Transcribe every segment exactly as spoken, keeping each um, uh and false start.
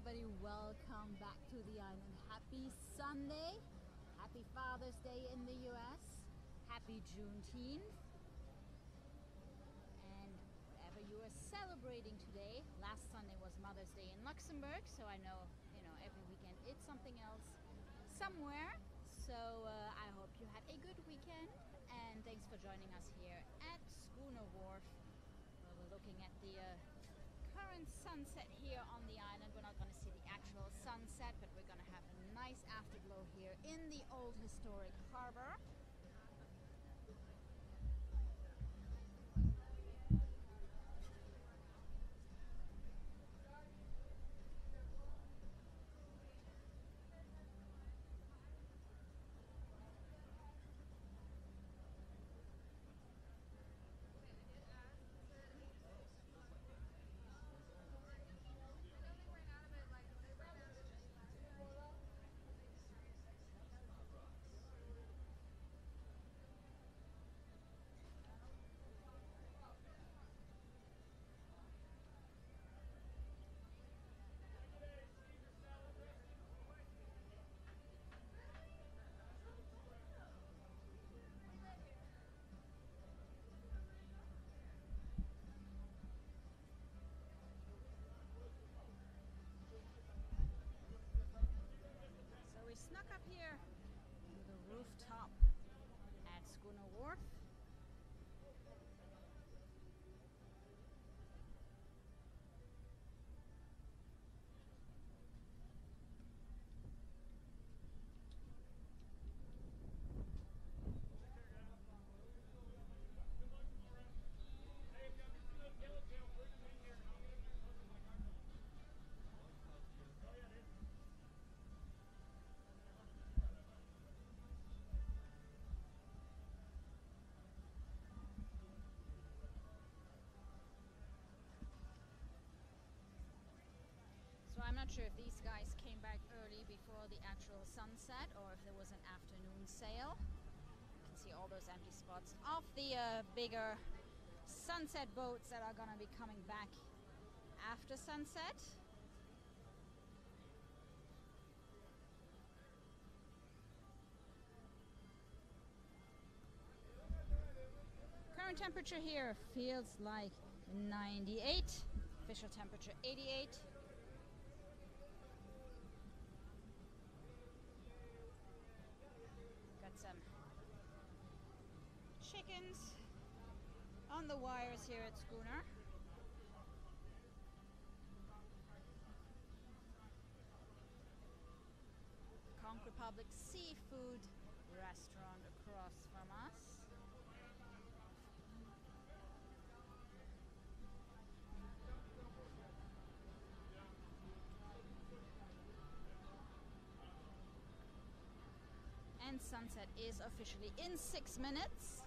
everybody, welcome back to the island. Happy Sunday, happy Father's Day in the U S, happy Juneteenth, and whatever you are celebrating today. Last Sunday was Mother's Day in Luxembourg, so I know, you know, every weekend it's something else somewhere. So uh, I hope you had a good weekend, and thanks for joining us here at Schooner Wharf, where we're looking at the uh, current sunset here on the island. We're not going to see the actual sunset, but we're going to have a nice afterglow here in the old historic harbor. We snuck up here to the rooftop at Schooner Wharf. So I'm not sure if these guys came back early before the actual sunset or if there was an afternoon sale. You can see all those empty spots of the uh, bigger sunset boats that are gonna be coming back after sunset. Current temperature here feels like ninety-eight, official temperature eighty-eight. Some chickens on the wires here at Schooner. Conch Republic seafood restaurant across from us. And sunset is officially in six minutes.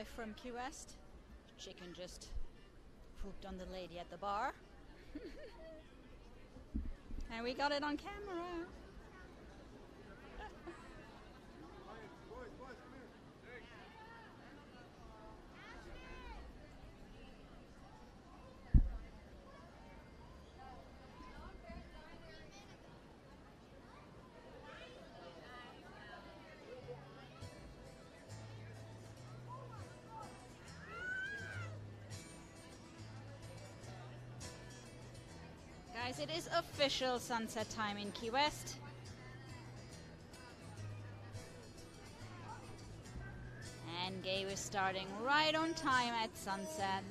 wife from Key West. Chicken just pooped on the lady at the bar. And we got it on camera. Guys, it is official sunset time in Key West. And Gabe is starting right on time at sunset.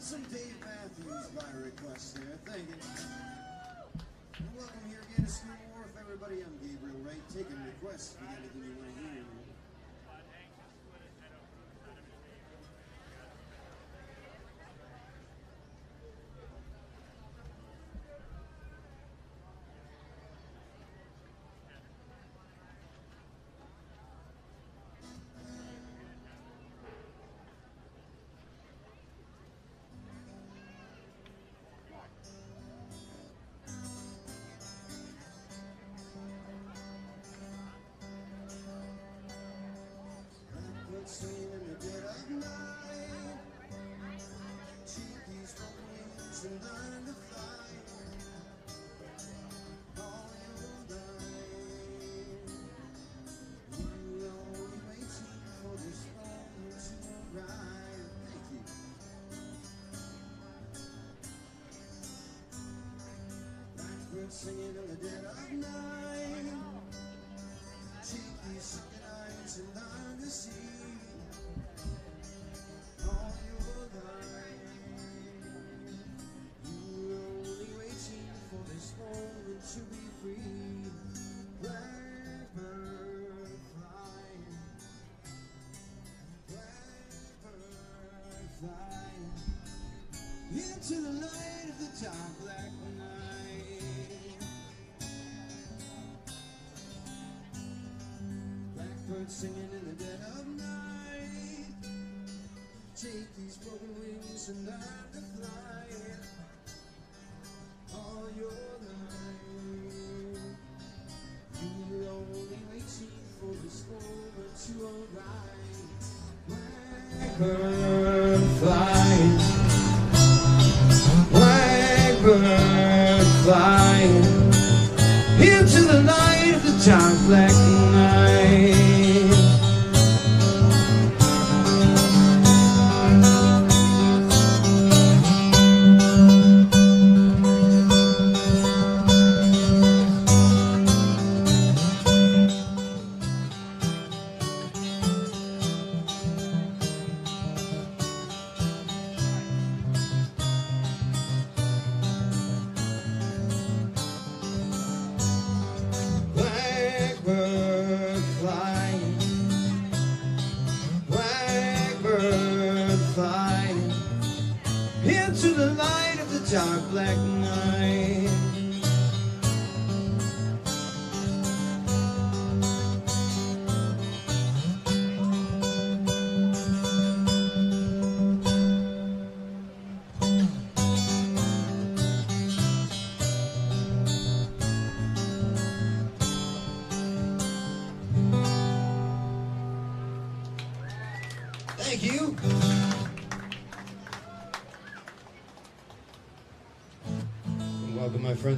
Some Dave Matthews by request there, thank you. And welcome here again to Schooner Wharf, everybody. I'm Gabriel Wright, taking requests if you got anything you want to hear. Singing in the dead of night, cheap these sunken eyes and learn to see all your life. You were only waiting for this moment to be free. Blackbird fly, blackbird fly. into the light of the dark black night. Blackbird singing in the dead of night. Take these broken wings and learn to fly all your life. You were only waiting for this moment to arrive. Blackbird flying, blackbird flying into the light of the dark black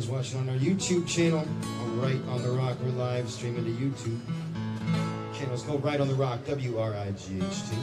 watching on our YouTube channel on Right on the Rock. We're live streaming to YouTube channels. Go Right on the Rock, W R I G H T.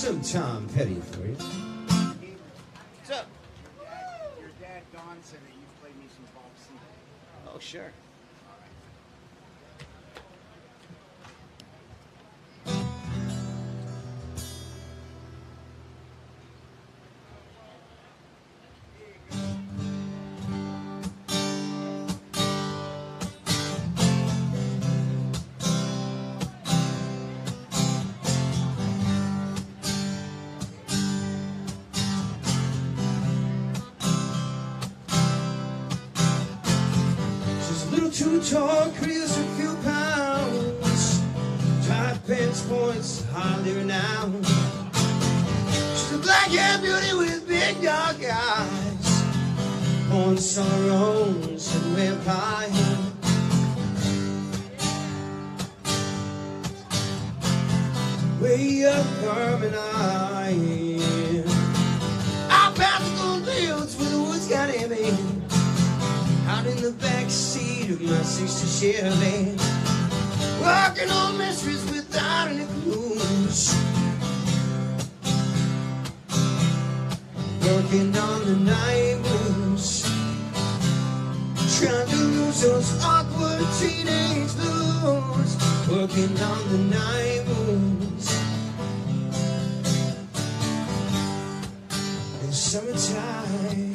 Some Tom Petty for you. What's up? Your dad, Don, said that you played me some Bob Seger. Oh, sure. Too tall, careers with few pounds. Drive pants, points, hardly renowned. She's a black-haired beauty with big dark eyes. On summer roads and vampire. Way up Herman Island. I passed through fields where the woods got heavy. Out in the backseat of my sister's Chevy, working on mysteries without any clues, working on the night moves, trying to lose those awkward teenage blues, working on the night moves. In summertime.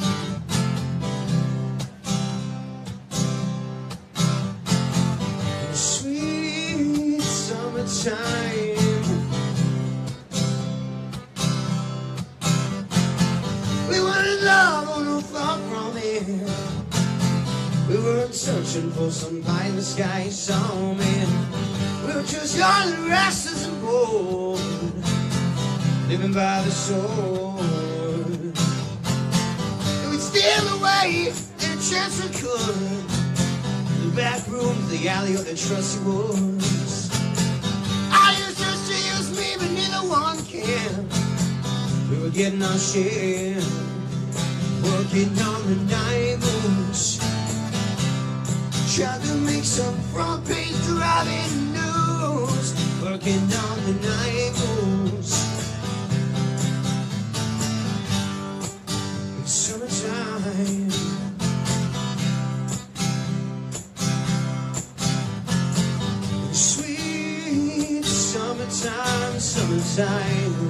Time. We were in love on a far from here. We were searching for some light in the sky, some man. We were just young and restless and bold, living by the sword. And we'd steal away any chance we could. The back room, the alley, or the trusty woods. We were getting our share, working on the night moves, trying to make some front page driving news, working on the night moves. In summertime, in sweet summertime, summertime.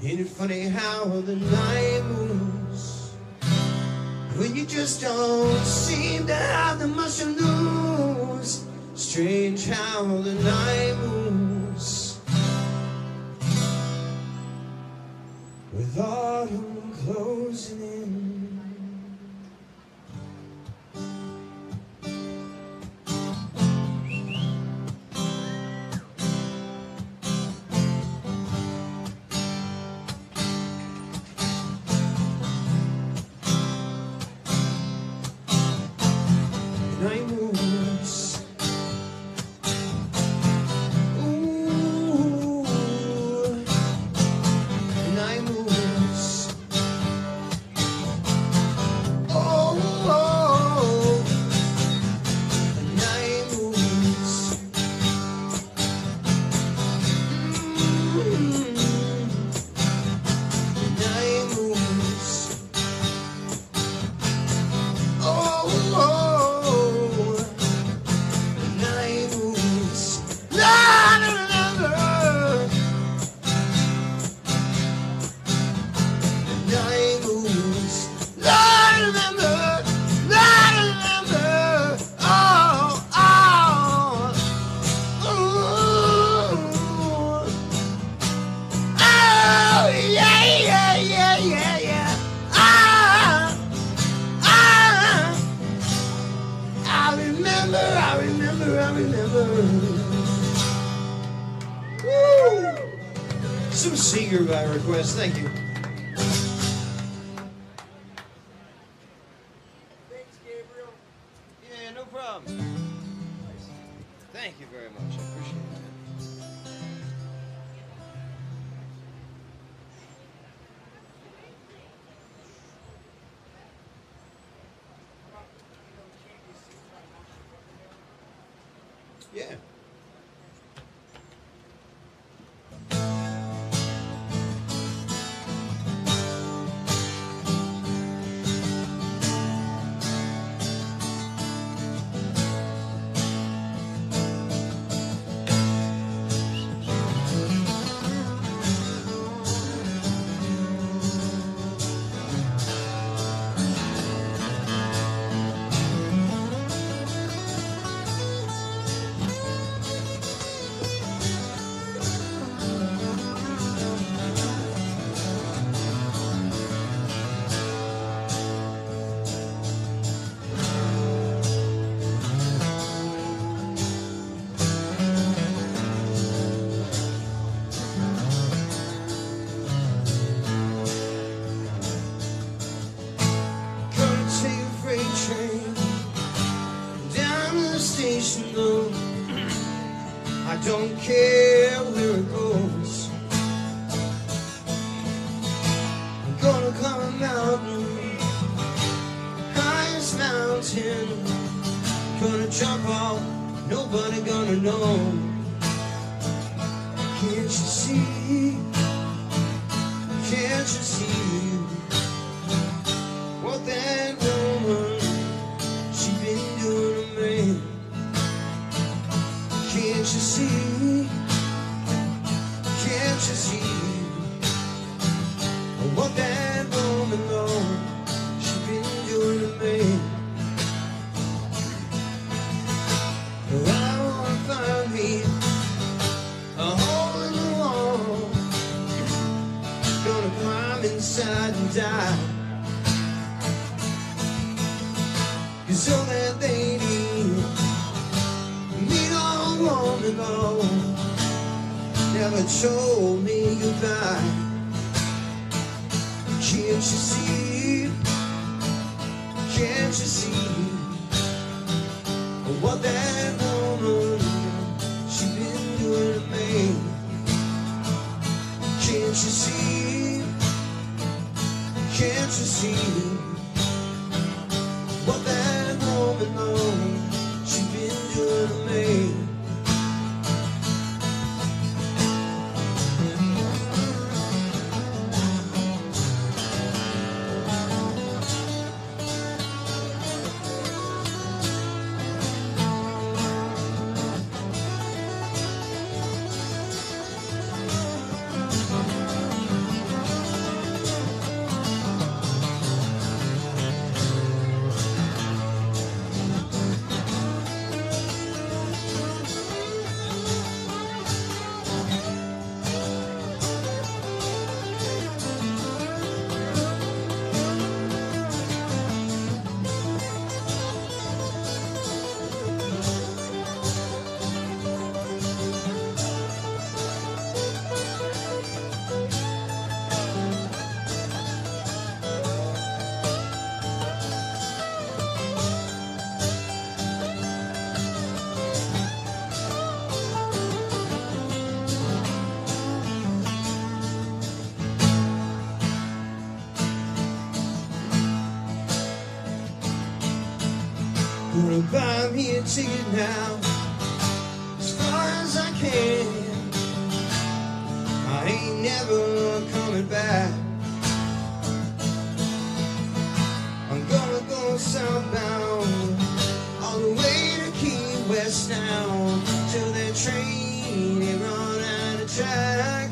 Ain't it funny how the night moves when you just don't seem to have the much to lose? Strange how the night moves with autumn closing in. Seeger by request. Thank you. Thanks, Gabriel. Yeah, no problem. Thank you very much. I appreciate it. Yeah. Don't care where it goes. I'm gonna climb a mountain, highest mountain. Gonna jump off, nobody gonna know. Can't you see? Can't you see what that woman she been doing to me? Can't you see? Can't you see what that woman knows she's been doing to me? I want to find me a hole in the wall. Gonna climb inside and die. 'Cause so that lady, long ago, never told me goodbye. Can't you see? Can't you see what that woman she been doing to me? Can't you see? Can't you see what that woman she been doing to me? Gonna buy me a ticket now, as far as I can. I ain't never coming back. I'm gonna go southbound, all the way to Key West now, till that train they run out of track.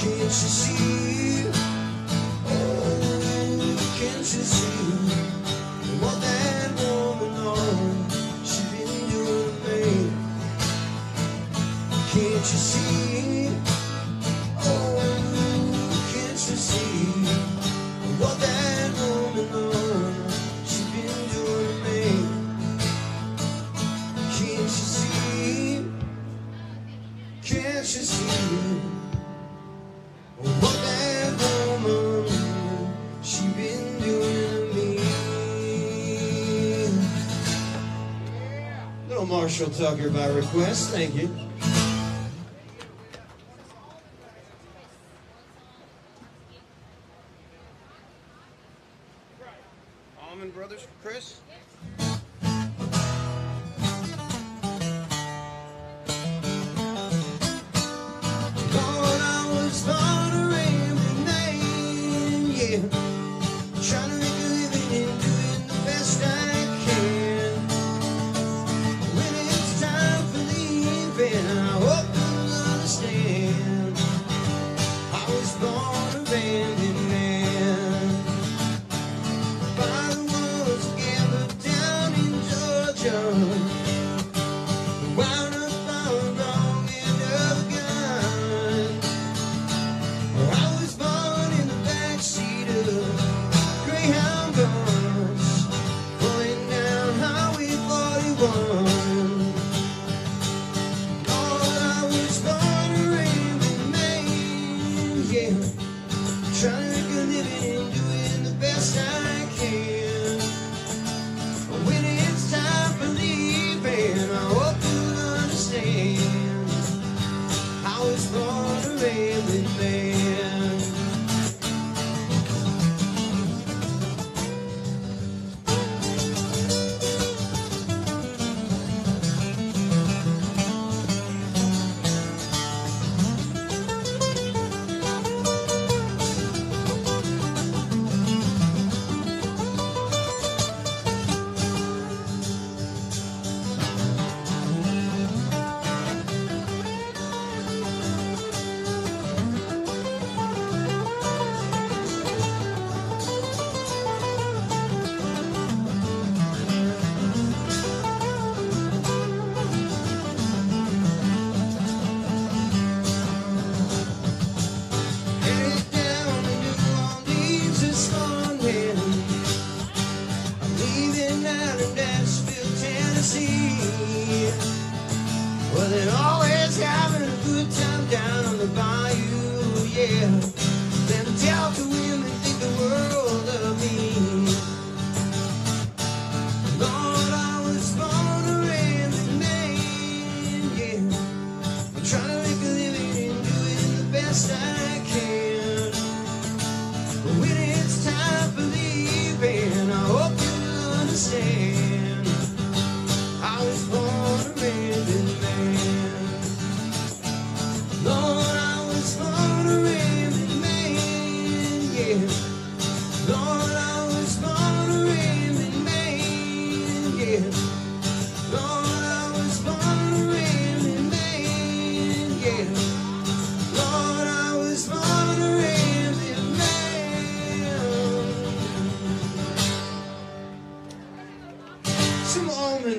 Can't you see? Oh, can't you see what that woman knows she's been doing to me? Can't you see? Oh, can't you see what that woman knows she's been doing to me? Can't you see? Can't you see Marshall Tucker by request. Thank you. Almond Brothers, Chris.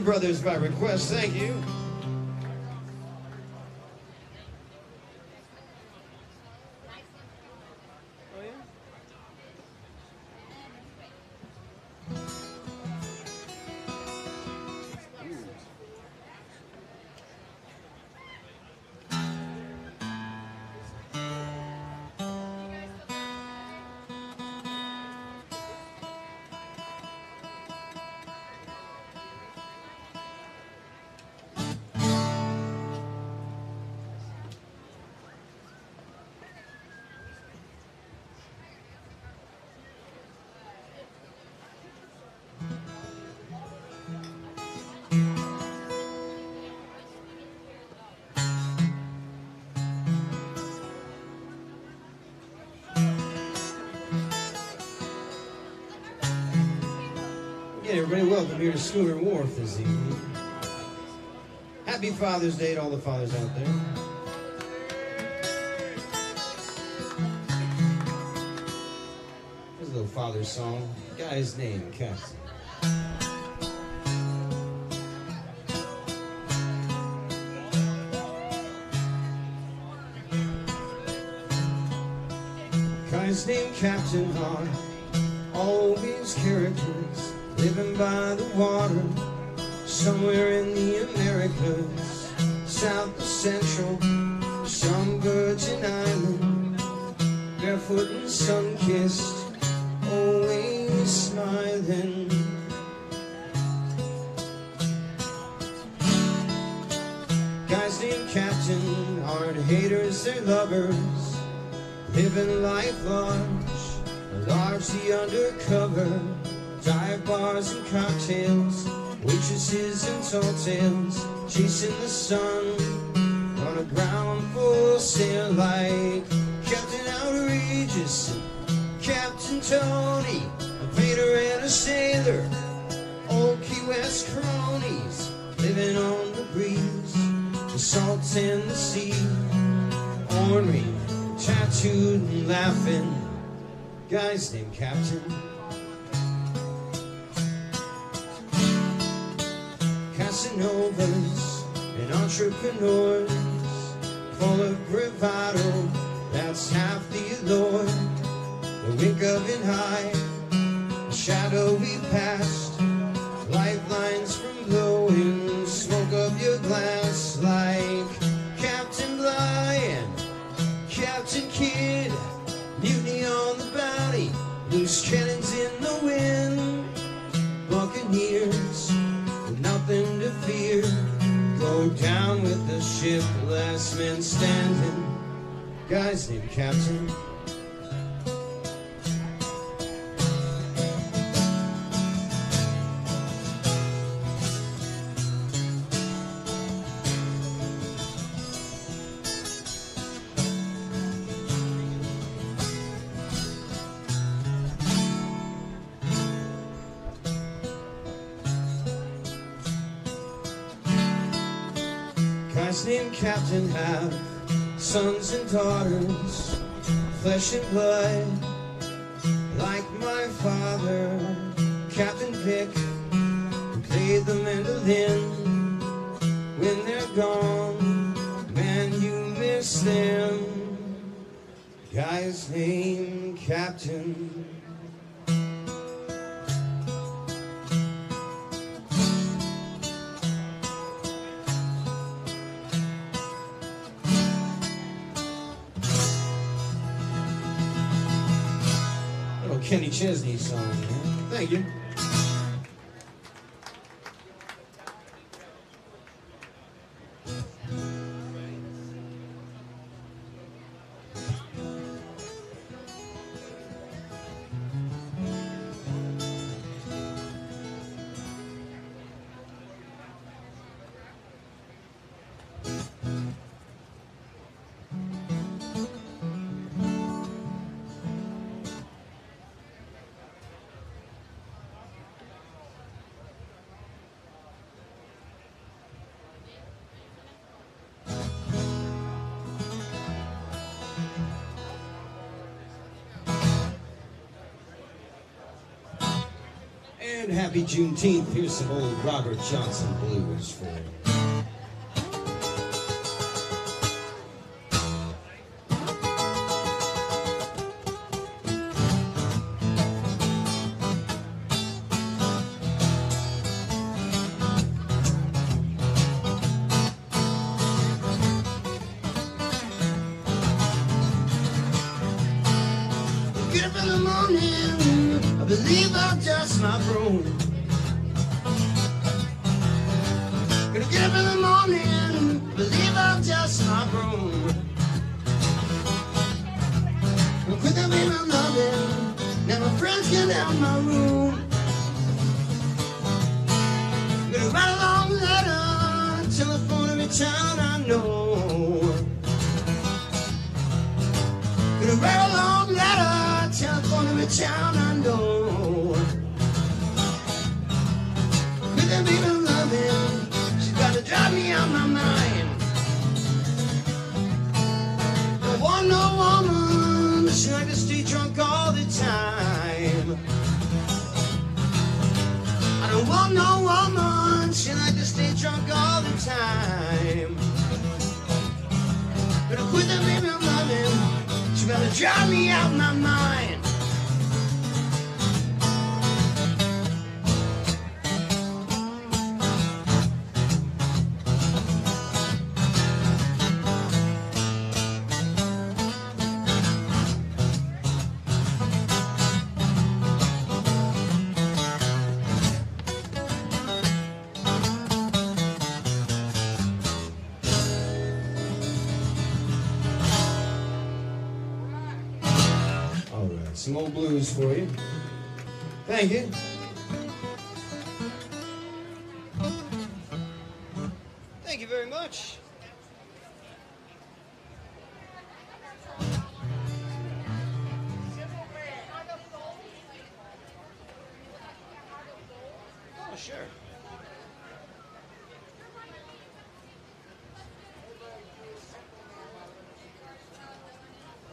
Brothers by request, thank you. Everybody, welcome here to Schooner Wharf this evening. Happy Father's Day to all the fathers out there. There's a little father's song. Guy's name, Captain. Guy's name, Captain Hart. All these characters. Living by the water, somewhere in the Americas, south of central, some virgin island, barefoot and sun-kissed, always smiling. haters or lovers, living life large, largely undercover, dive bars and cocktails, waitresses and tall tales, chasing the sun on a ground full sail like Captain Outrageous, Captain Tony, a painter and a sailor, old Key West cronies, living on the breeze, the salt and the sea, ornery, tattooed and laughing, guys named Captain. Casanovas and entrepreneurs, full of bravado, that's half the allure. The wink of an eye, the shadow we passed, lifelines from glowing, smoke of your glass like Captain Blind, Captain Kidd, mutiny on the bounty, loose cannons in the wind, buccaneers, nothing to fear, go down with the ship, last man standing, guys named Captain. Named Captain have sons and daughters, flesh and blood, like my father, Captain Vic, who played the mandolin. When they're gone, man, you miss them. Guy's named Captain. Kenny Chesney song, man. Thank you. And happy Juneteenth, here's some old Robert Johnson blues for you. some old blues for you. Thank you. Thank you very much. Oh, sure.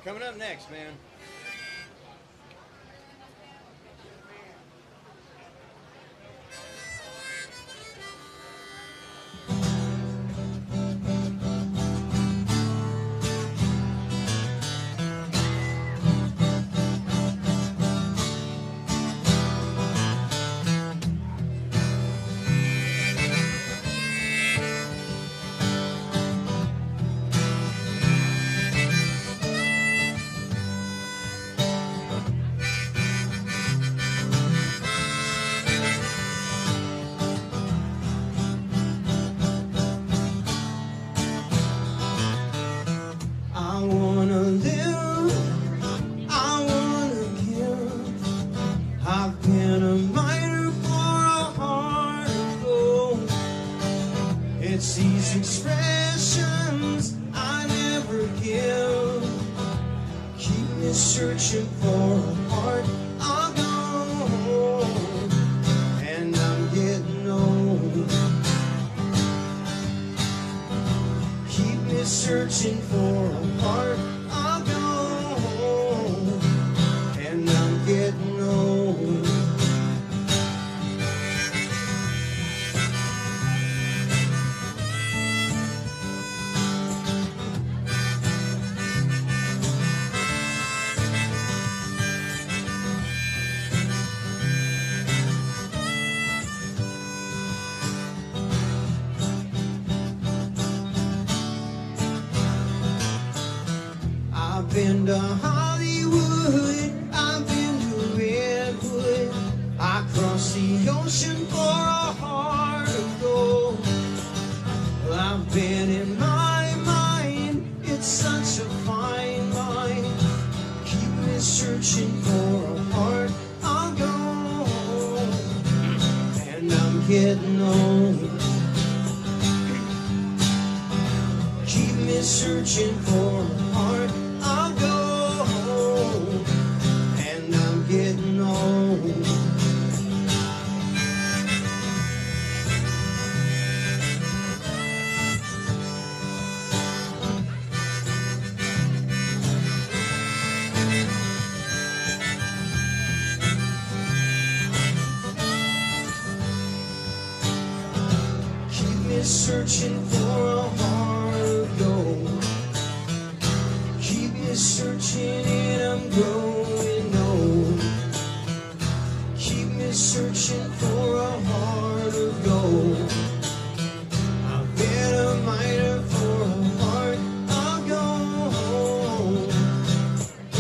Coming up next, man. Been to Hollywood, I've been to Redwood, I crossed the ocean for a heart of gold. Well, I've been in my mind, it's such a fine mind, keep me searching for a heart of gold. And I'm getting old, keep me searching for a heart. Searching for a heart of gold, keep me searching and I'm growing old, keep me searching for a heart of gold, I've been a miner for a heart of gold. Mm.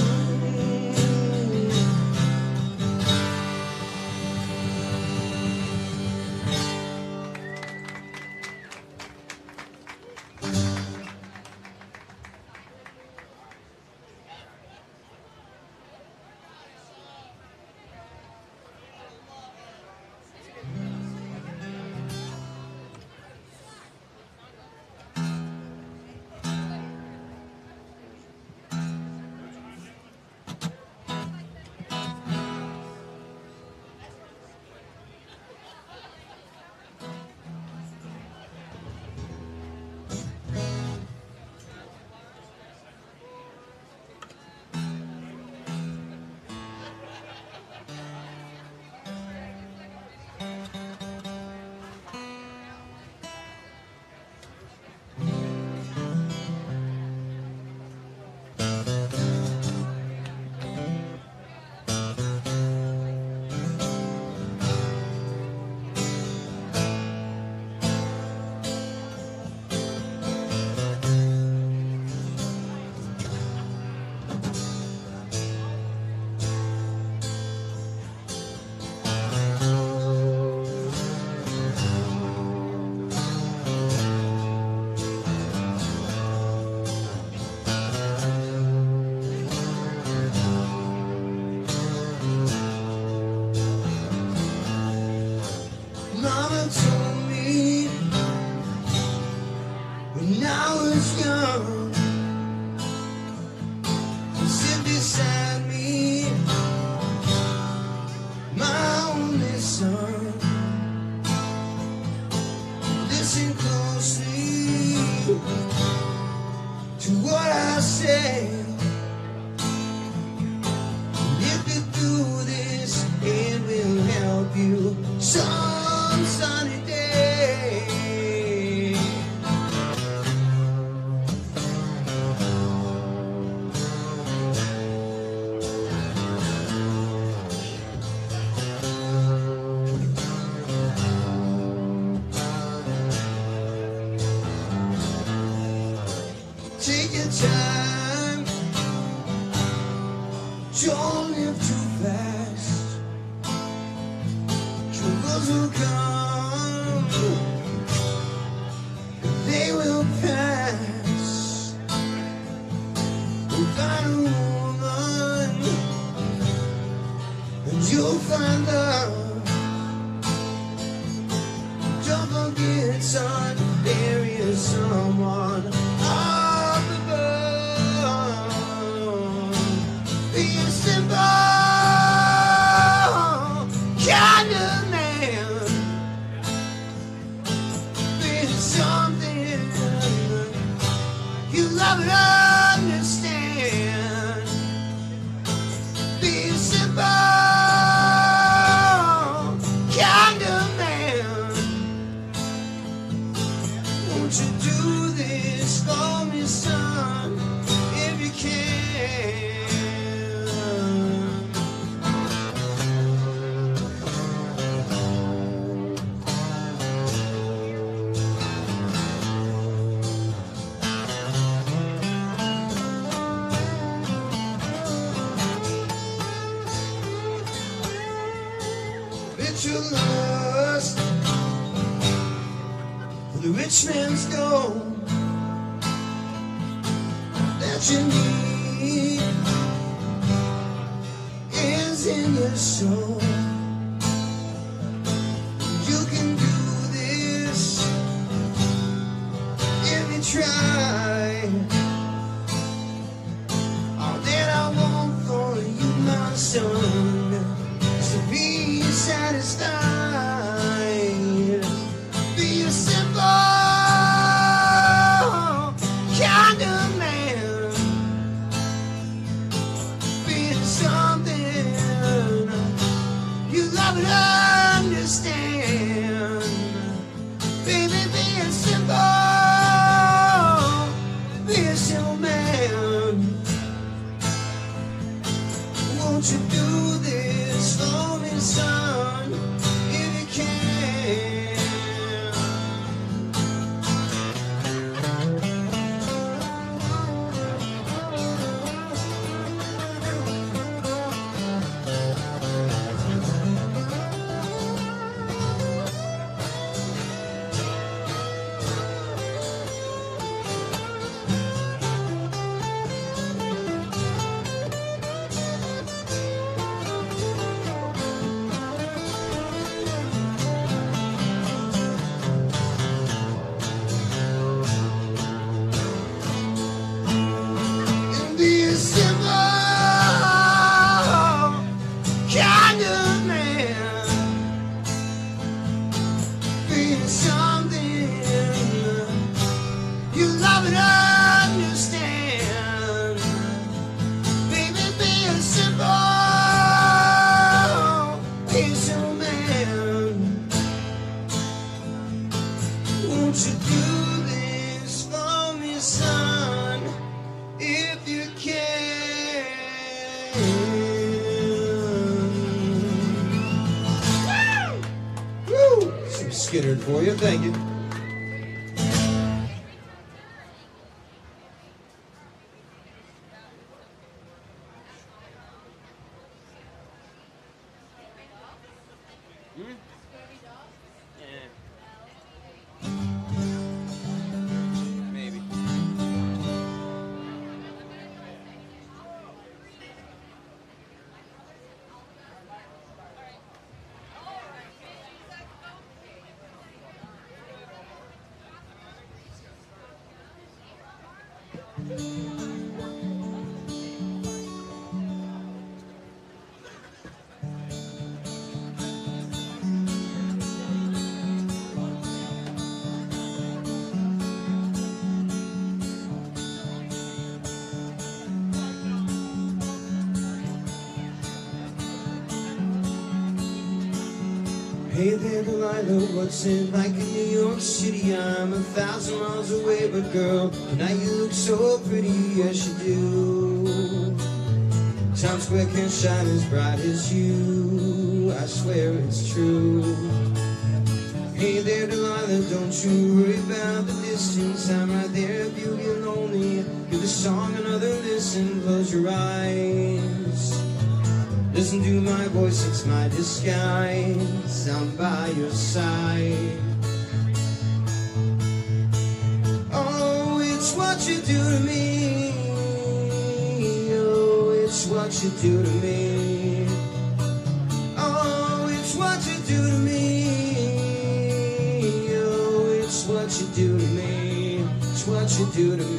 For you, thank you. Hey there, Delilah, what's it like in New York City? I'm a thousand miles away, but girl, tonight you look so pretty, yes you do. Times Square can't shine as bright as you, I swear it's true. Hey there, Delilah, don't you worry about the distance, I'm right there if you get lonely. Give the song another listen, close your eyes. Listen to my voice, it's my disguise. I'm by your side. Oh, it's what you do to me. Oh, it's what you do to me. Oh, it's what you do to me. Oh, it's what you do to me. It's what you do to me.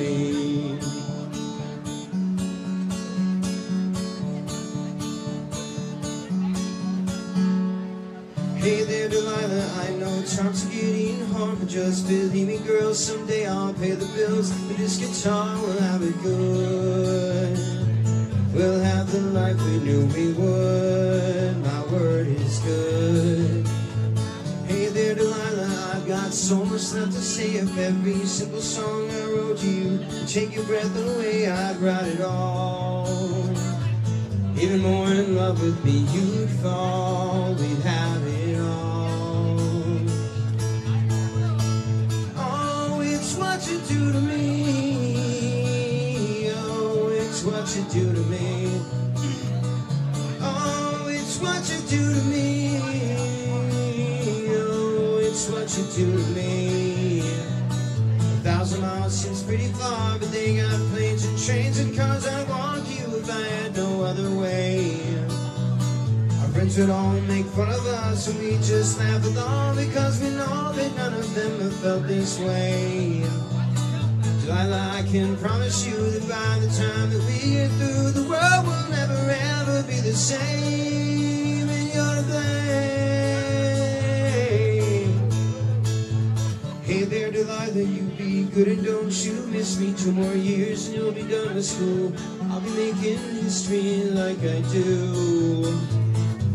Hey there, Delilah, I know times are getting hard, but just believe me, girl, someday I'll pay the bills. With this guitar, we'll have it good. We'll have the life we knew we would. My word is good. Hey there, Delilah, I've got so much left to say. If every simple song I wrote to you take your breath away, I'd write it all. Even more in love with me, you'd fall. We'd have it. You do to me. Oh, it's what you do to me. Oh, it's what you do to me. Oh, it's what you do to me. A thousand miles seems pretty far, but they got planes and trains and cars. I'd walk you if I had no other way. Our friends would all make fun of us, and we just laugh along, because we know that none of them have felt this way. Delilah, I can promise you that by the time that we get through, the world will never ever be the same, and you're to blame. Hey there, Delilah, you be good and don't you miss me. Two more years and you'll be done with school. I'll be making history like I do.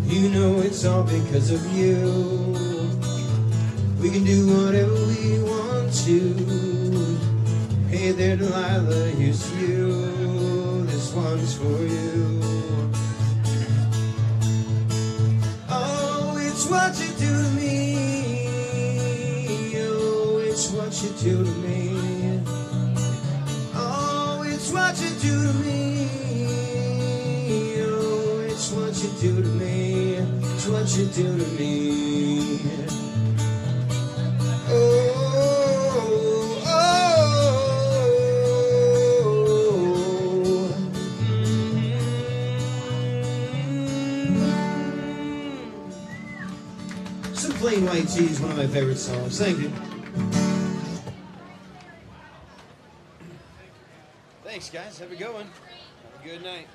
You know it's all because of you. We can do whatever we want to. Hey there, Delilah, here's you, this one's for you. Oh, it's what you do to me. Oh, it's what you do to me. Oh, it's what you do to me. Oh, it's what you do to me. It's what you do to me. Oh. Plain White T's, one of my favorite songs. Thank you. Thanks, guys. Have a good one. Have a good night.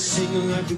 Singing like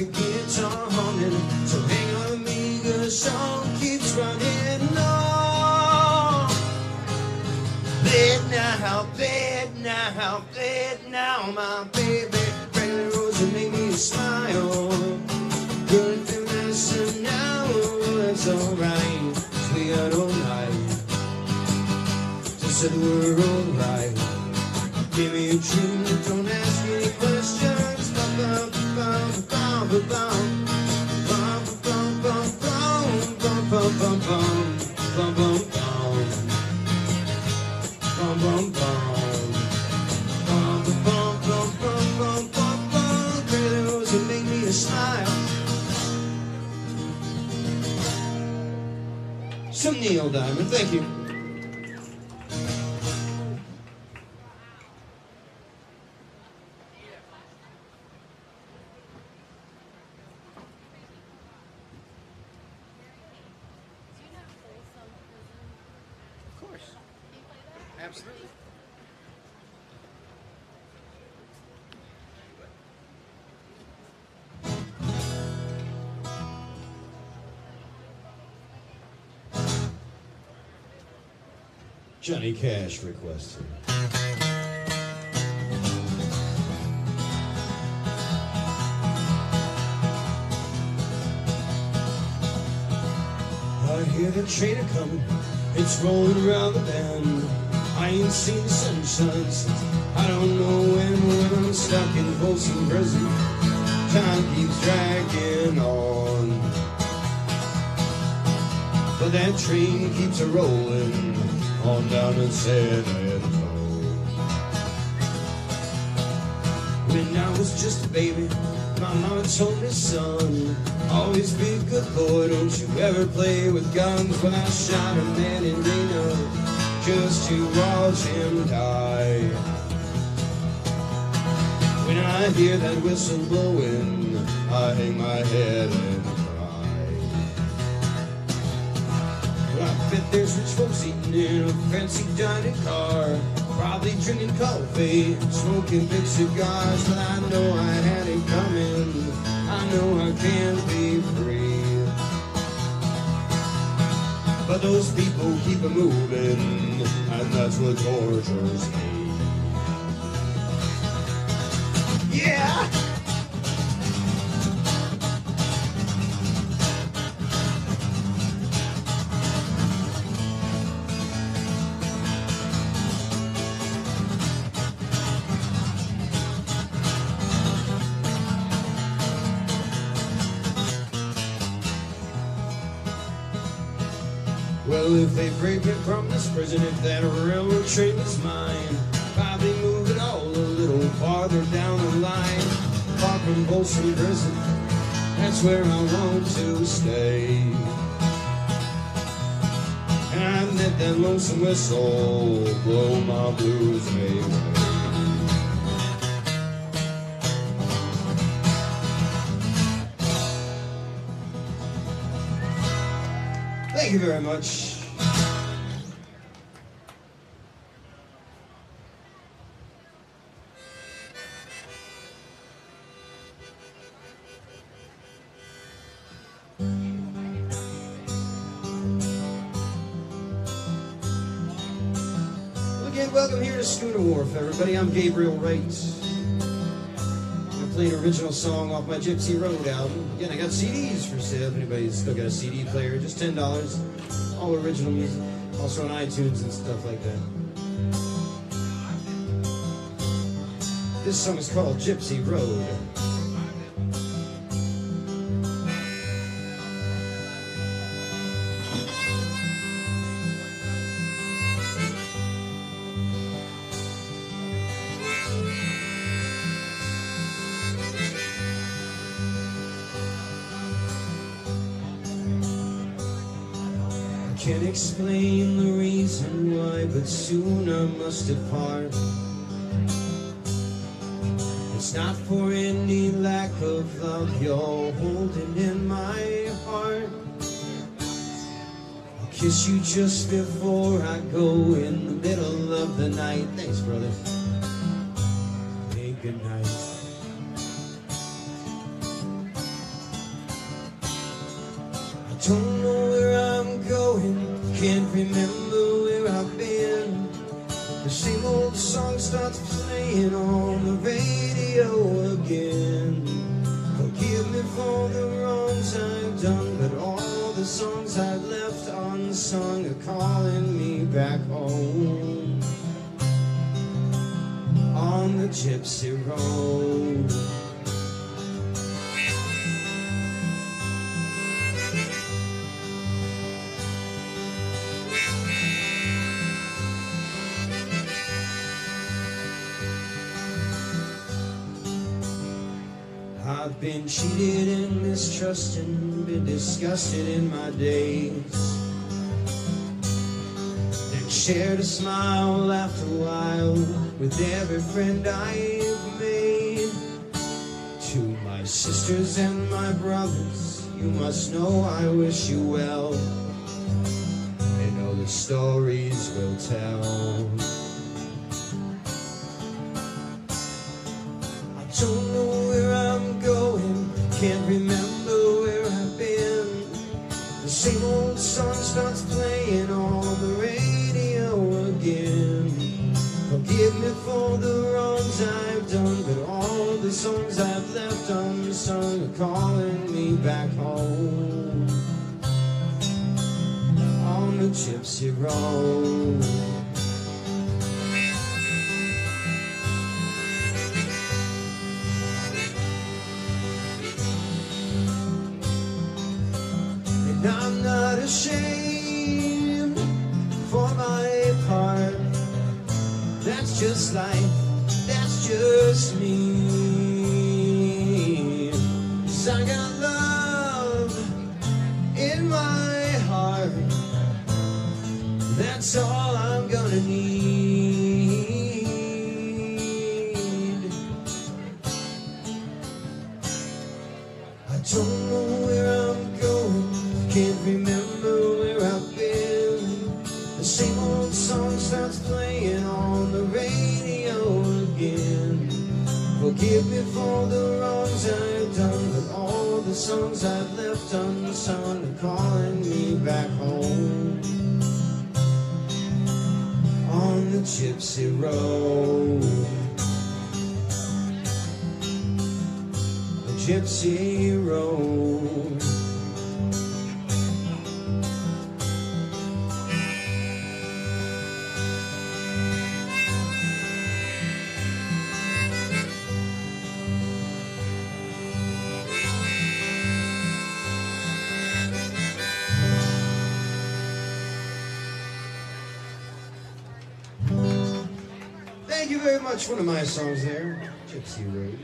a guitar humming, so hang on, amiga, the song keeps running on. Bed now, bed now, bed now, my baby. Friendly rose and made me smile. Going through this and now it's alright. We are alright. Just said we're alright. Give me a dream, don't ask me any questions. Bum, bum, bum, bum, bum. Bum bum bum bum bum bum bum bum bum bum bum bum bum bum. Pretty rose and make me a smile. Some Neil Diamond, thank you. Absolutely. Johnny Cash requested. I hear the train a comin', it's rolling around the bend. I ain't seen the sunshine since I don't know when. When I'm stuck in Folsom Prison, time keeps dragging on, but that train keeps a-rolling on down to San Antone. When I was just a baby, my mama told me, son, always be a good boy, don't you ever play with guns. When I shot a man in Reno just to watch him die. When I hear that whistle blowing, I hang my head and cry. Well, I bet there's rich folks eating in a fancy dining car, probably drinking coffee, smoking big cigars. But I know I had it coming, I know I can't be free. But those people keep a-moving, and that's what tortures me. Yeah! Well, if they break me from this prison, if that railroad train was mine, probably move it all a little farther down the line. Far from Folsom Prison, that's where I want to stay. And I let that lonesome whistle blow my blues away. Thank you very much. Well, again, welcome here to Schooner Wharf, everybody. I'm Gabriel Wright. I played an original song off my Gypsy Road album. Again, I got C Ds for sale. If anybody's still got a C D player, just ten dollars. All original music, also on iTunes and stuff like that. This song is called Gypsy Road. Can't explain the reason why, but soon I must depart. It's not for any lack of love you're holding in my heart. I'll kiss you just before I go in the middle of the night. Thanks, brother. Hey, good night. I don't know can't remember where I've been. The same old song starts playing on the radio again. Forgive me for the wrongs I've done, but all the songs I've left unsung are calling me back home on the Gypsy Road. I've been cheated and mistrusted, been disgusted in my days. They've shared a smile after a while with every friend I've made. To my sisters and my brothers, you must know I wish you well. They know the stories we'll tell. I don't know Can't remember where I've been. The same old song starts playing on the radio again. Forgive me for the wrongs I've done, but all the songs I've left unsung are calling me back home on the Gypsy Road. I'm not ashamed for my part. That's just life, that's just me. 'Cause I got love in my heart. That's all I'm gonna need. I don't know where I'm going. Can't remember where I've been. The same old song starts playing on the radio again. Forgive me for the wrongs I've done, but all the songs I've left unsung are calling me back home on the Gypsy Road. The Gypsy Road. Thank you very much. One of my songs there, Gypsy Road.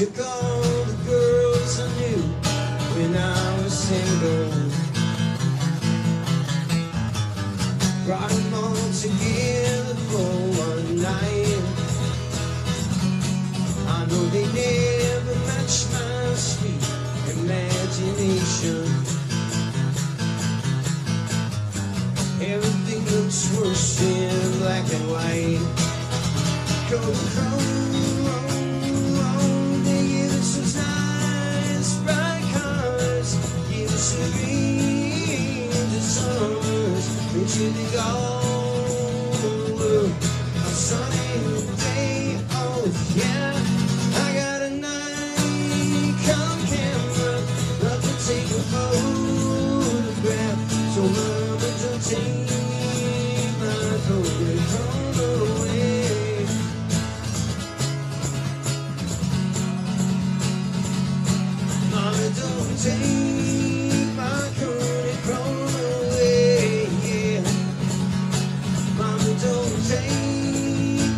Took all the girls I knew when I was single, brought them all to give for one night. I know they never match my sweet imagination. Everything looks worse in black and white. Go home, home, home. They give us those nice bright colors, give us a green to summers, into the golden blue, a sunny day. Oh yeah, I got a Nikon camera, love to take a photograph, so mama don't take my photograph. Take my Kodachrome away, yeah. Mama, don't take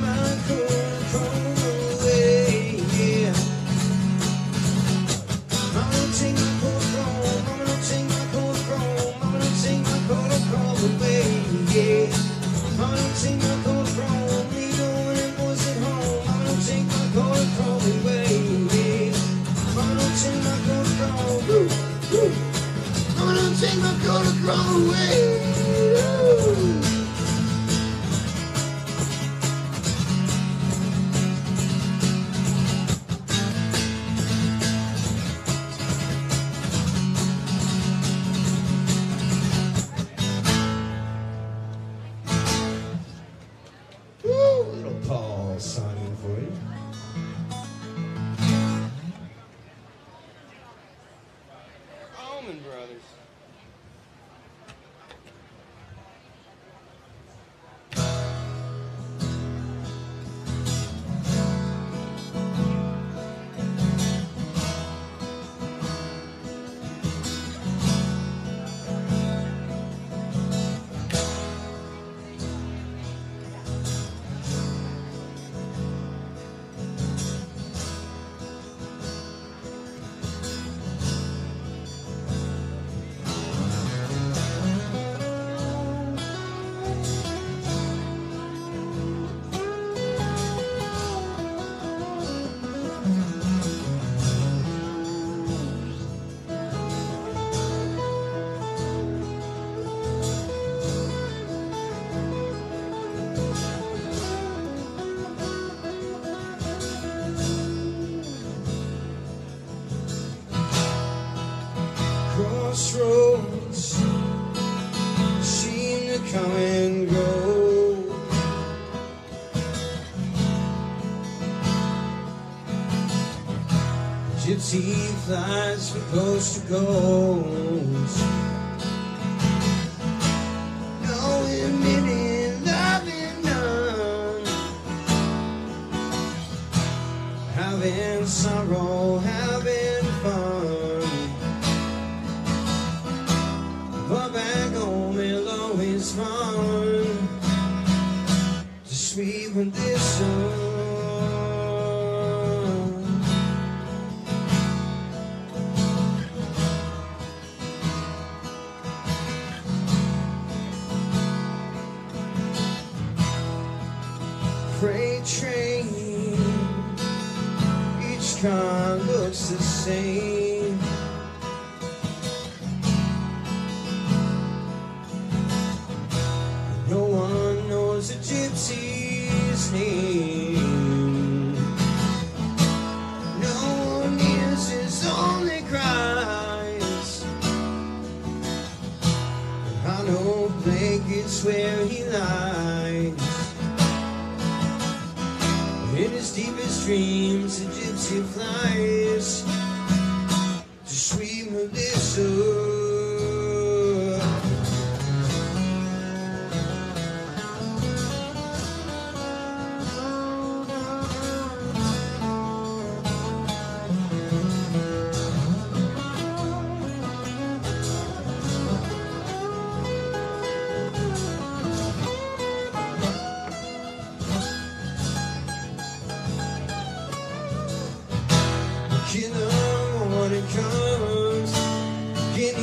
my Kodachrome away, yeah. Mama, don't take my Kodachrome, Mama, don't take my Kodachrome, Mama, don't take my Kodachrome away, yeah. Mama, don't take my Kodachrome, leave the winning boys at home, Mama, don't take my Kodachrome away. I'm gonna take my Kodachrome away. Woo! Little Paul signing for you. Crossroads seem to come and go. Gypsy flies from coast to coast, knowing, meaning, loving none, having sorrow, having fun. But back home it'll always fun to sleep when this song. Freight train, each car looks the same. No one hears his only cries. I know blankets where he lies. In his deepest dreams, a gypsy flies to sweet Melissa. Can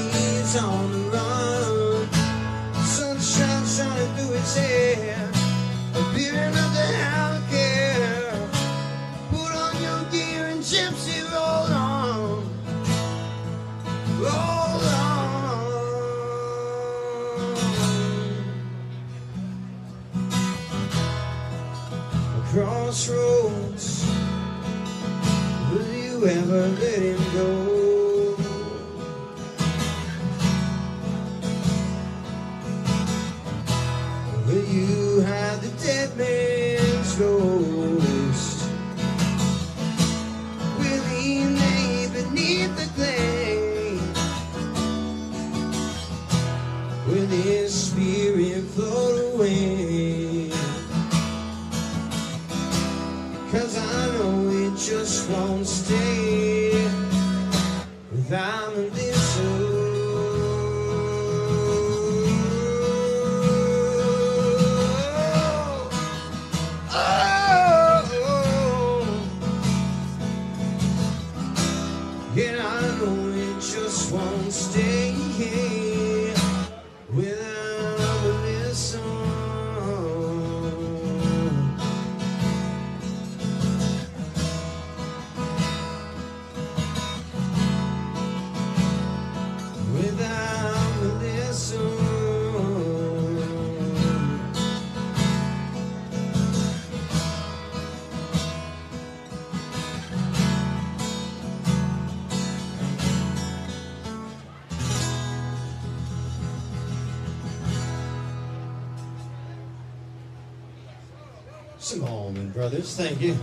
Some Allman Brothers, thank you.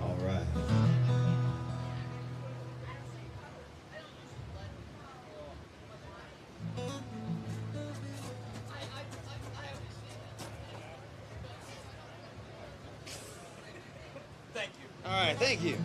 All right. Thank you. All right, thank you.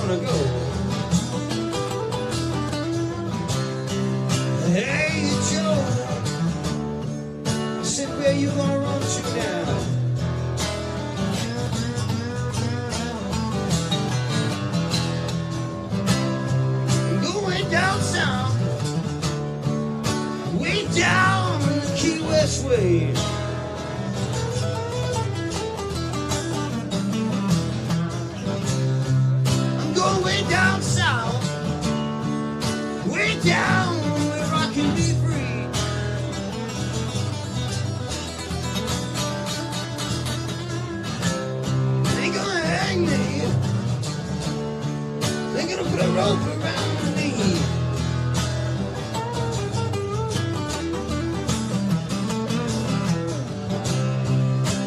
gonna go. Hey, Joe, I said, where you gonna run to now? Going down south, way down the Key West way. Down south, way down where I can be free. They're gonna hang me, they're gonna put a rope around me.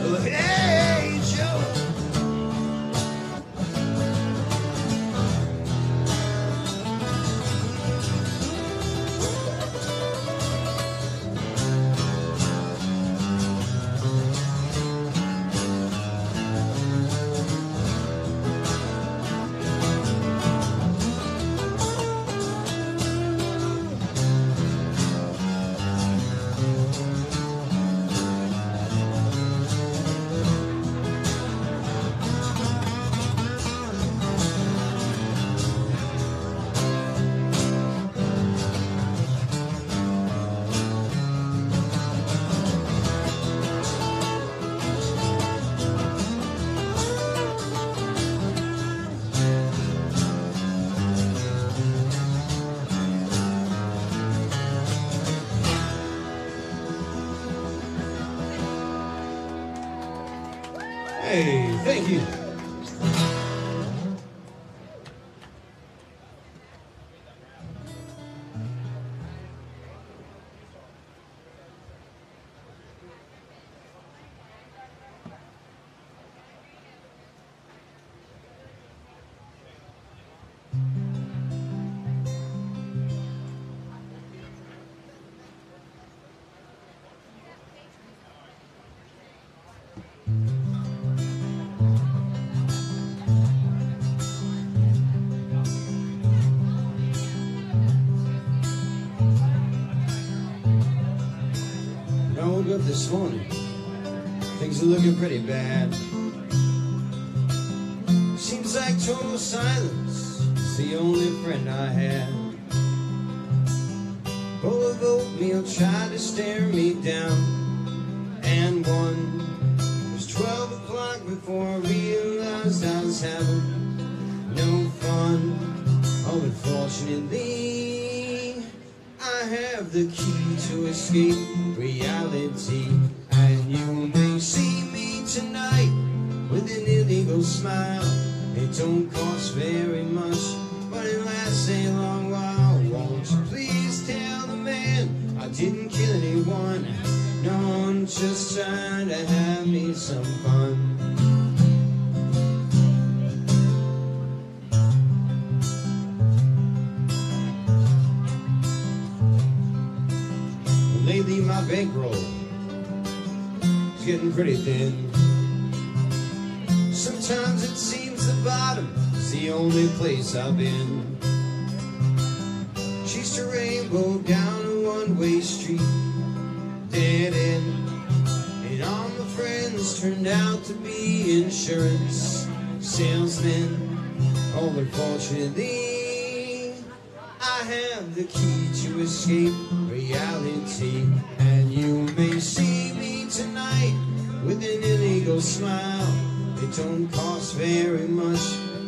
Oh, hey, Joe. Hey, thank you. This morning, things are looking pretty bad. Seems like total silence is the only friend I had. Bowl of oatmeal tried to stare me down and won. It was twelve o'clock before I realized I was having no fun. Oh, unfortunately, I have the key to escape reality. And you may see me tonight with an illegal smile. It don't cost very much, but it lasts a long while. Won't you please tell the man I didn't kill anyone? No, I'm just trying to have me some fun. Lately my bankroll is getting pretty thin. Sometimes it seems the bottom is the only place I've been. Chased a rainbow down a one-way street, dead end. And all my friends turned out to be insurance salesmen. Oh, unfortunately, I have the key to escape reality. And you may see me tonight with an illegal smile. It don't cost very much,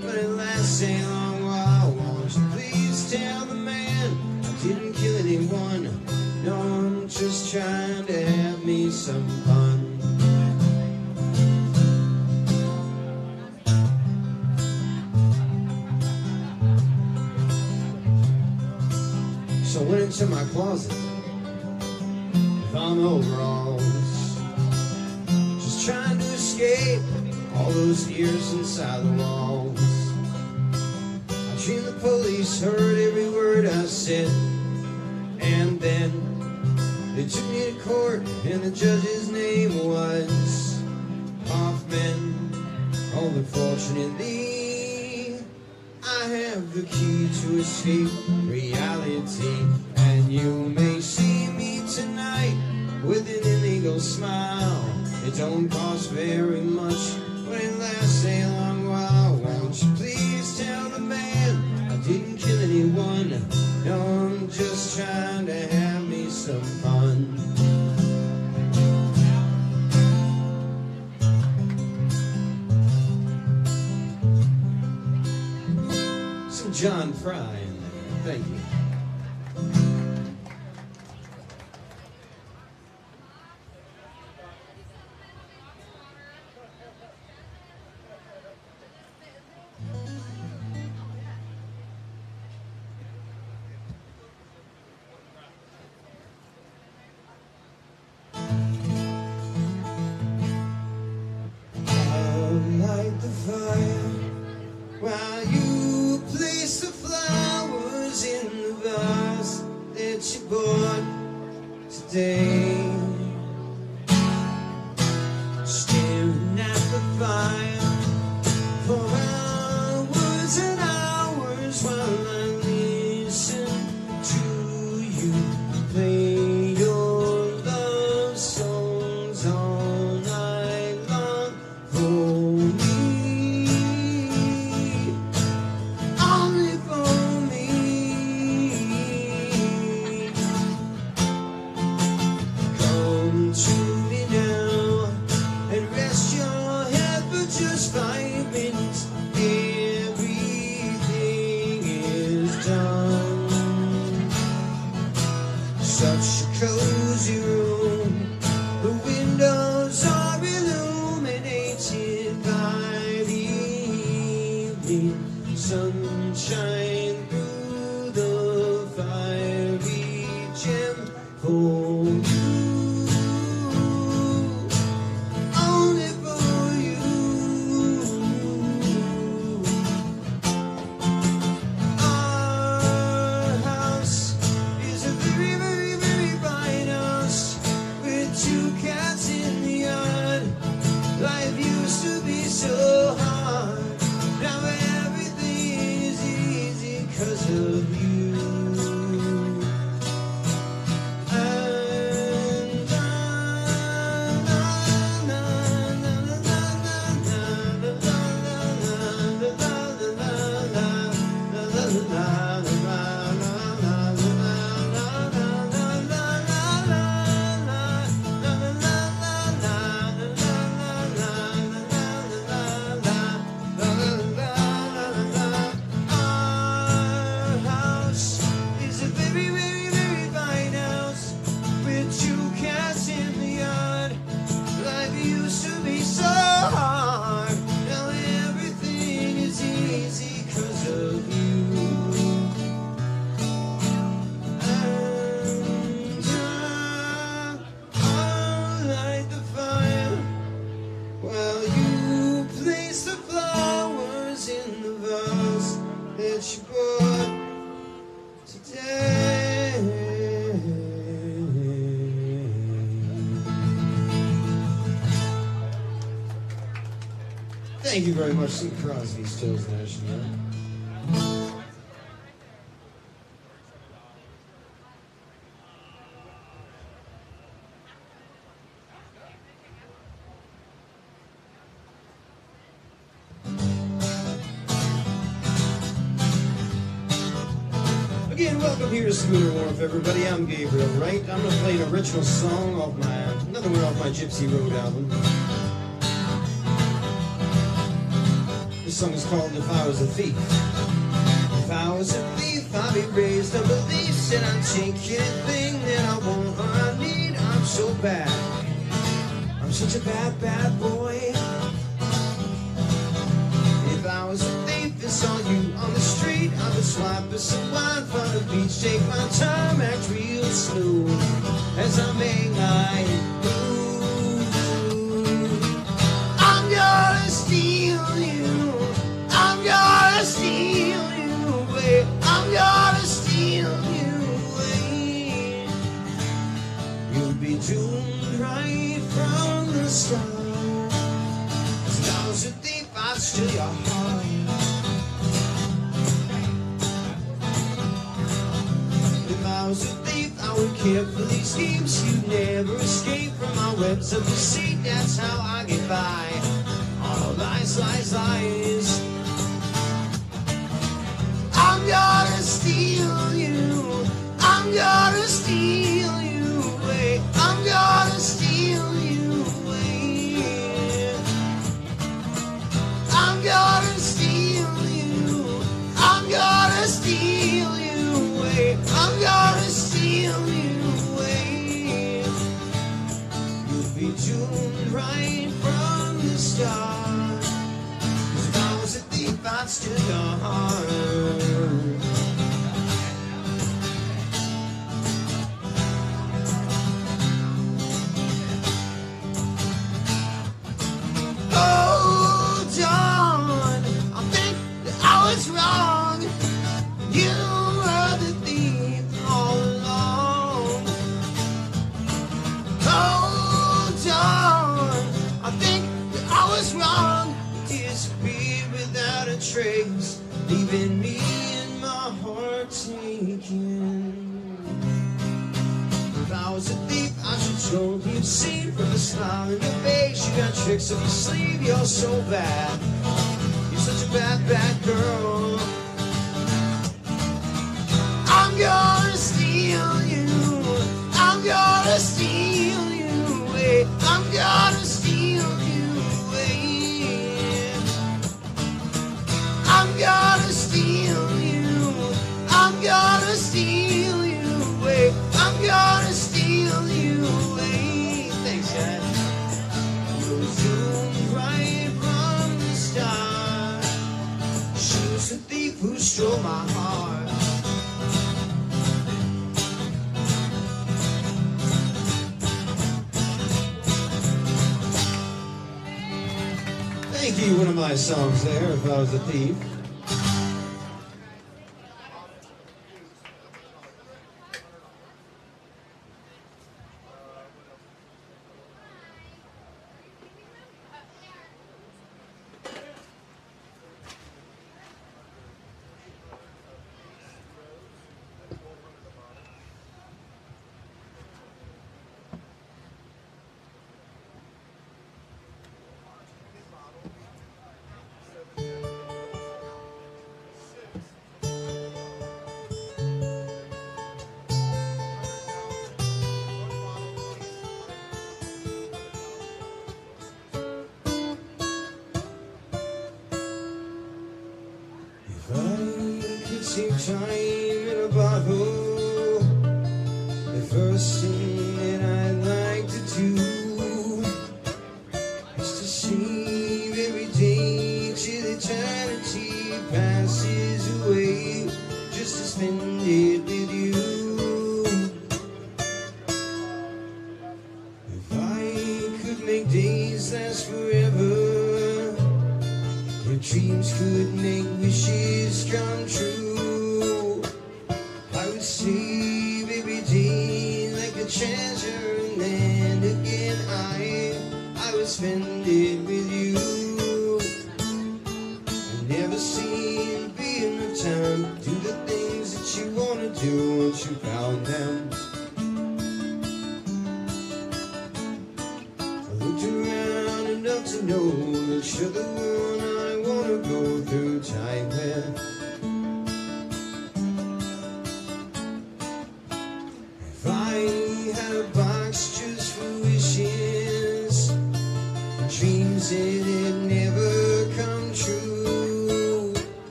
but it lasts a long while. Won't you please tell the man I didn't kill anyone? No, I'm just trying to have me some fun. I went into my closet, found my overalls, just trying to escape all those ears inside the walls. I dreamed the police heard every word I said, and then they took me to court, and the judge's name was Hoffman. Oh, unfortunately, I have the key to escape reality, and you may see me tonight with an illegal smile. It don't cost very much, but it lasts a long while. Won't you please tell the man I didn't kill anyone? No, I'm just trying to have me some fun. John Fry in there. Thank you. I'll light the fire while you place the flowers in the vase that you bought today. Staring at the fire for hours and hours while I listen to you play your love songs all night long for me. Thank you very much, C. Crosby, Stills, Nash and Young. Again, welcome here to Schooner Wharf, everybody. I'm Gabriel Wright. I'm going to play an original song off my, another one off my Gypsy Road album. This song is called If I Was a Thief. If I was a thief, I'd be raised on beliefs, and I'd take anything that I want or I need. I'm so bad. I'm such a bad, bad boy. If I was a thief and saw you on the street, I would swipe at some wine from the beach, take my time, act real slow as I make my move. I'm gonna steal you. I'm gonna steal you away. I'm gonna steal you away. You'll be doomed right from the start. As long as you think I steal your heart. carefully schemes. You never escape from my webs of deceit. That's how I get by. All lies, lies, lies. I'm gonna steal you. I'm gonna steal you away. I'm gonna steal you away. I'm gonna steal you. I'm gonna steal you away. I'm gonna steal you away. You'll be tuned right from the start. 'Cause if I was a thief, I'd steal your heart. Oh, John, I think that I was wrong. You were the thief all along. Oh, John, I think that I was wrong. You disappeared without a trace, leaving me and my heart sinking. If I was a thief, I should show you seen from the smile in your face. You got tricks up your sleeve, you're so bad. You're such a bad, bad girl. I'm gonna steal you. I'm gonna steal you away. I'm gonna steal you away. I'm gonna steal you. I'm gonna steal you away. I'm gonna steal you away. Thanks, Dad. You'll zoom right from the start. She was a thief who stole my heart. Thank you. One of my songs there, If I Was a Thief.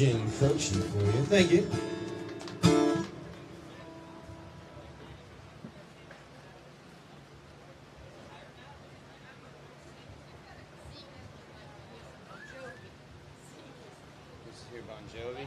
Jim coaching for you. Thank you. Bon Jovi.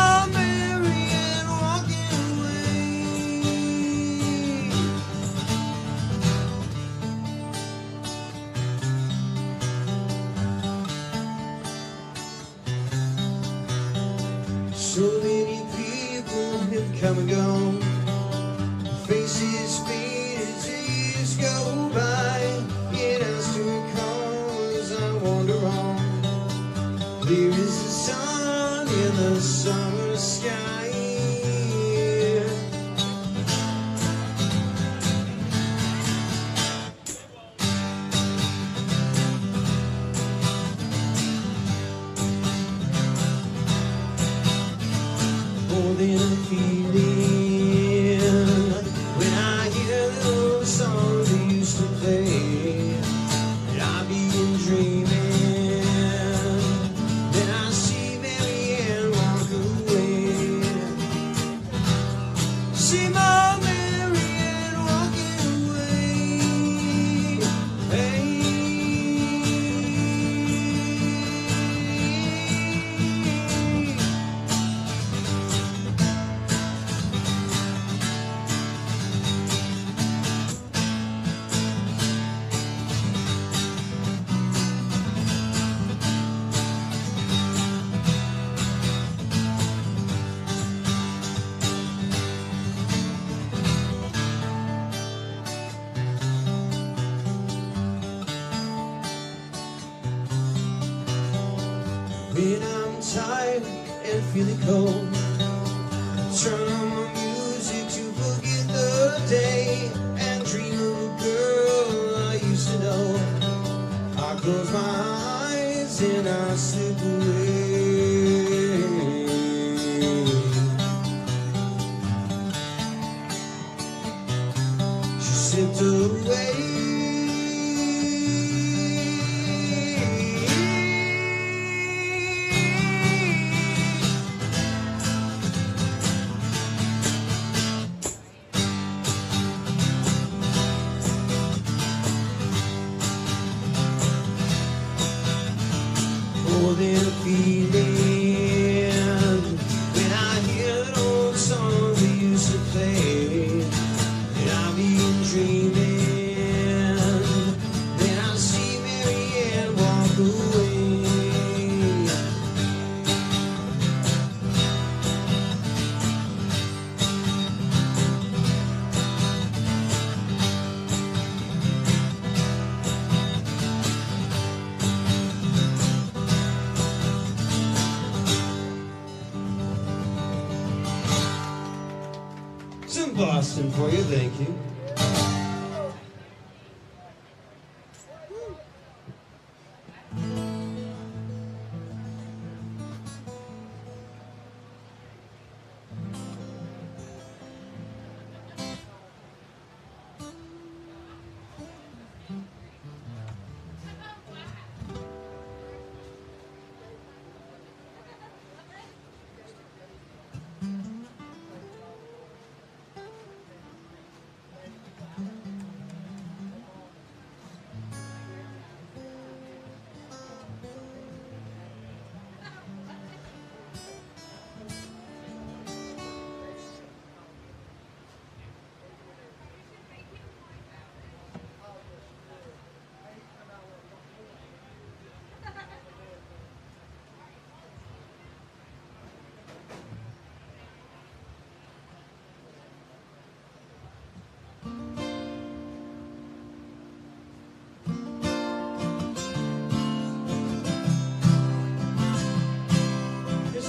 Boston for you, thank you.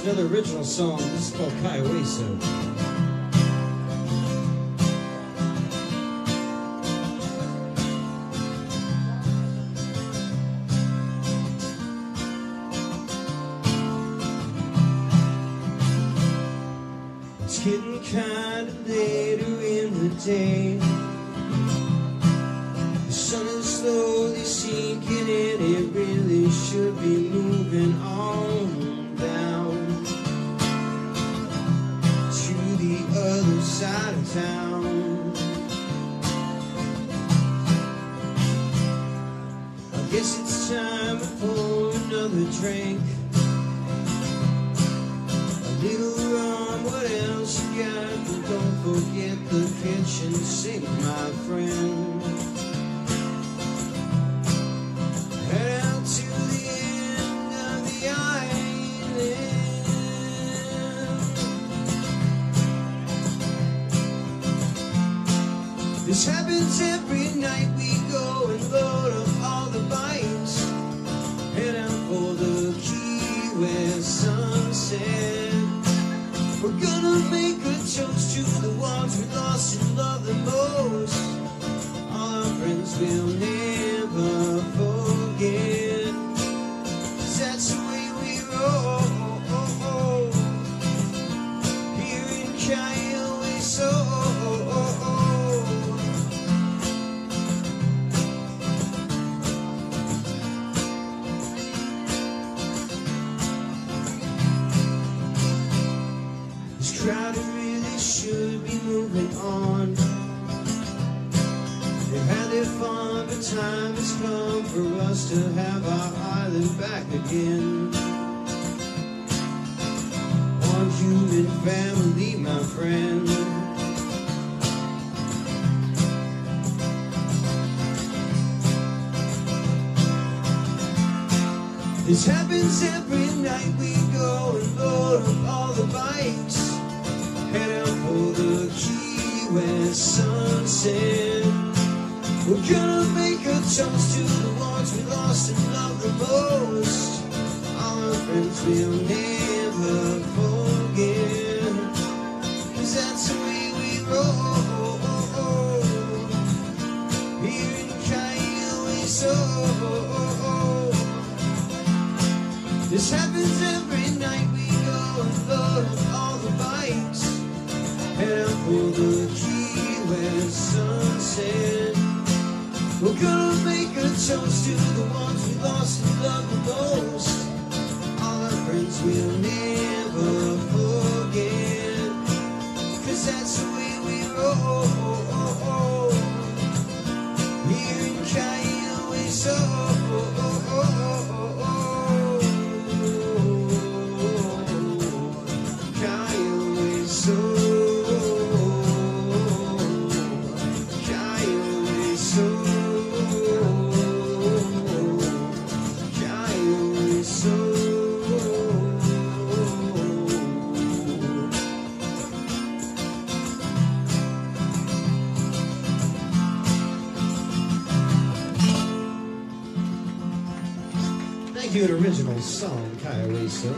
Here's another original song. This is called Kaiweso. Day. The sun is slowly sinking and it really should be moving on down to the other side of town. I guess it's time for another drink, a little rum, what else you got? But don't forget the kitchen sink, my friend. Head out to the end of the island. This happens every night we go and load up all the bikes. Head out for the Key West sunset. We're gonna make a toast to the ones we lost and love the most. All our friends will never forget, 'cause that's the way we roll here in Kaiweso. Time has come for us to have our island back again. One human family, my friend. This happens every night we go and load up all the bikes. Head out for the Key West sunset. We're gonna make a toast to the ones we lost and love the most. All our friends we'll never forget, 'cause that's the way we roll here in Kaiweso. This happens every night we go and load up all the bikes. Head out for the Key West sunset. We're gonna make a toast to the ones we lost and love the most. All our friends we'll never forget, 'cause that's the way we roll here in Kaiweso. Kaiweso. An original song, Kaiweso.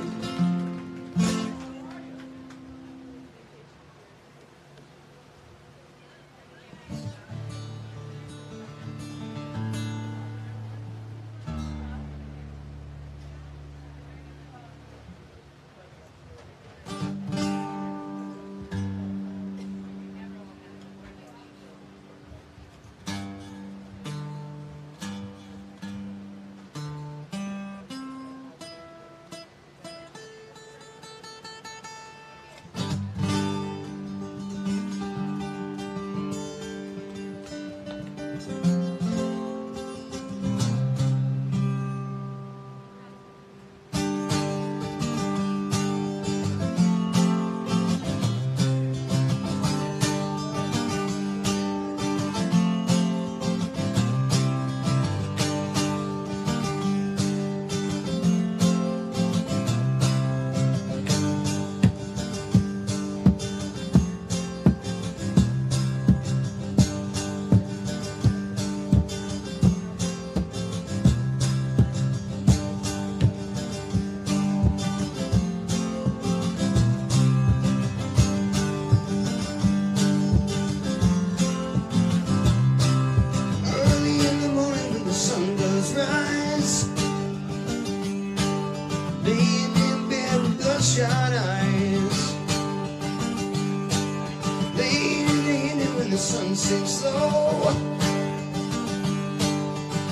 can sing slow.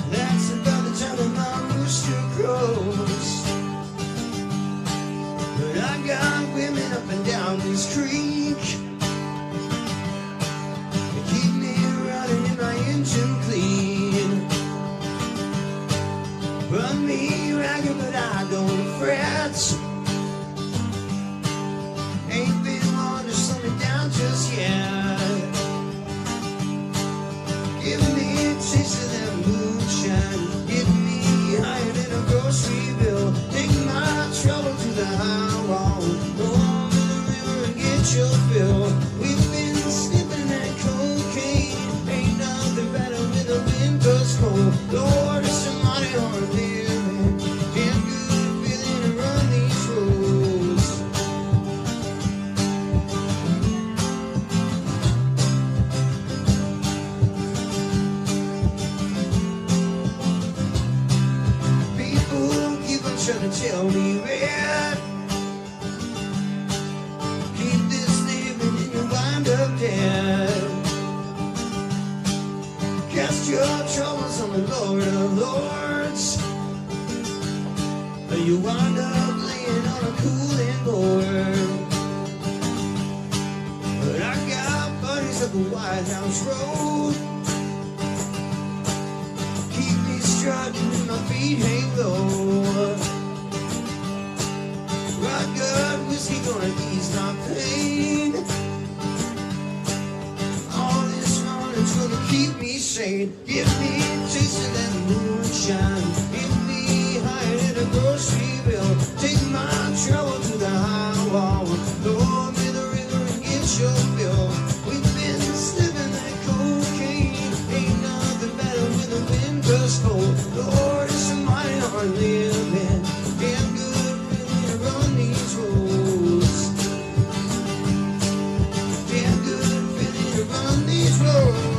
That's about the time that my rooster crows. But I got women up and down this creek. They keep me running in my engine clean. Run me ragged, but I don't fret. Ain't been long to slow me down just yet. Give me a taste of that moonshine. Get me higher than a grocery bill. Take my trouble to the high wall. Go over the river and get your fill. We've been sniffing that cocaine. Ain't nothing better with a wind goes cold. Lord, it's some money or a living. Damn good feeling to run these roads. People keep on trying to tell me where. Keep this living and you wind up dead. Cast your troubles on the Lord of Lords. You wind up laying on a cooling board. But I got buddies up the White House Road. Keep me strutting and my feet hang low. Rock good whiskey gonna ease my pain. All this running's gonna keep me sane. Give me a taste of that moonshine. Give me higher than a grocery bill. Take my trouble to the high wall. Throw me the river and get your fill. We've been sniffing that cocaine. Ain't nothing better when the wind goes cold. Lord, it's a mighty hard living. Damn good feeling to run these roads. Damn good feeling to run these roads.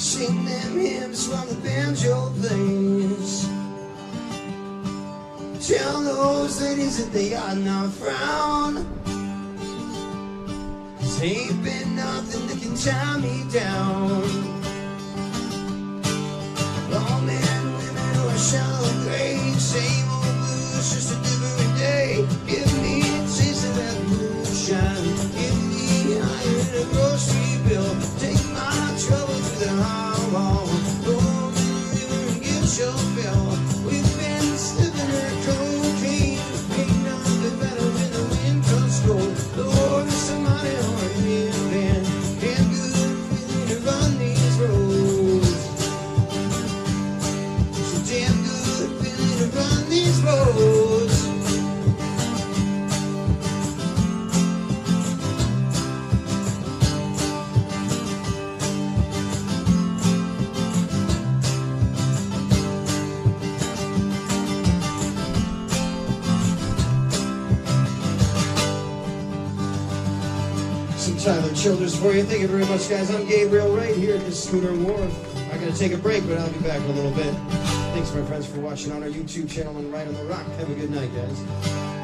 Sing them hymns while the banjo plays. Tell those ladies that they ought not frown. 'Cause ain't been nothing that can tie me down. Long men, women, or shallow graves. Same old blues, just a different day. Give me a taste of that moonshine. A grocery bill, take my trouble to the high wall. Go over the river and get your fill. We've been sniffing that cocaine. Ain't nothing better when the wind comes cold. Lord, if somebody or me, man, damn good feeling to run these roads. So damn good feeling to run these roads. Tyler Childers for you. Thank you very much, guys. I'm Gabriel Wright here at the Schooner Wharf. I gotta take a break, but I'll be back in a little bit. Thanks, my friends, for watching on our YouTube channel and Right on the Rock. Have a good night, guys.